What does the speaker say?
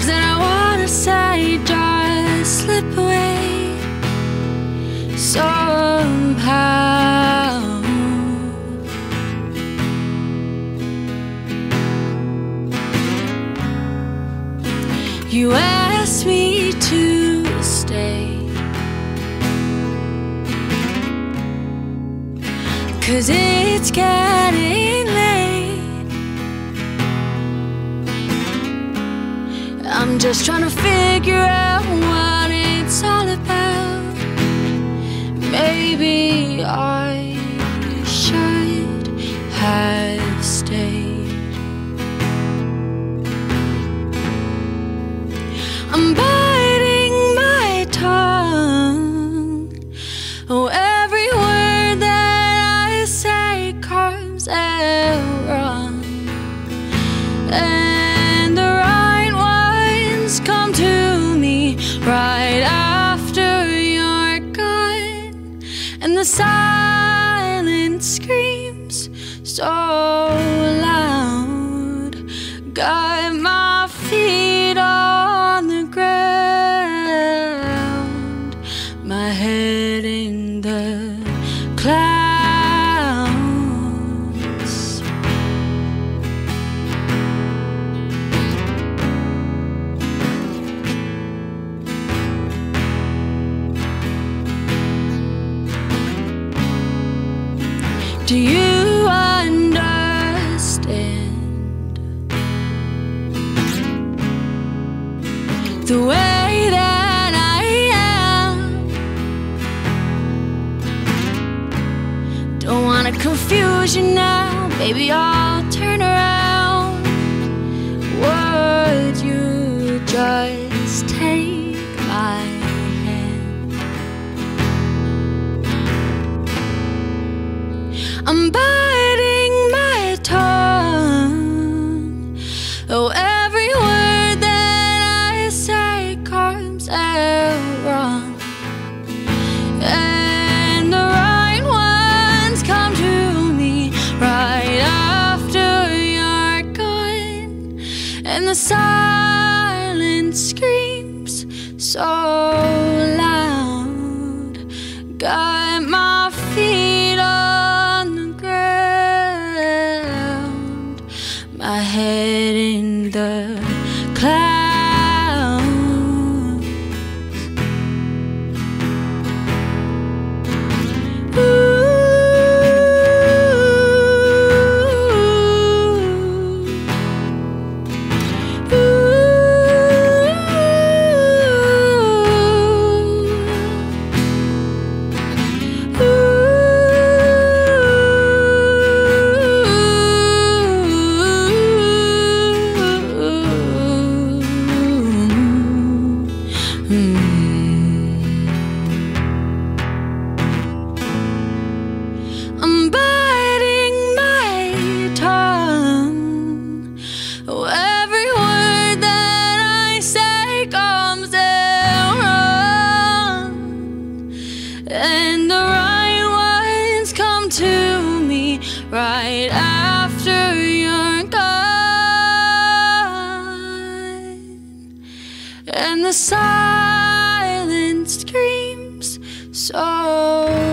words that I wanna say just slip away somehow. You asked me to stay, 'cause it's getting late. I'm just trying to figure out what it's all about. Maybe I should have stayed. I'm biting my tongue. Oh, every word that I say comes out wrong, and the right ones come to me right after you're gone, and the silence screams so loud. Got my feet on the ground, my head in the clouds. Do you understand the way that I am? Don't wanna confuse you now, baby, I'll turn around. Would you just take my hand? I'm biting my tongue. Oh, every word that I say comes out wrong, and the right ones come to me right after you're gone, and the silence screams so loud. Got my feet on the ground, my head in the clouds. Ooh, ooh, ooh, ooh, ooh. I'm biting my tongue. Oh, every word that I say comes out wrong, and the right ones come to me right after you're gone, and the silence screams so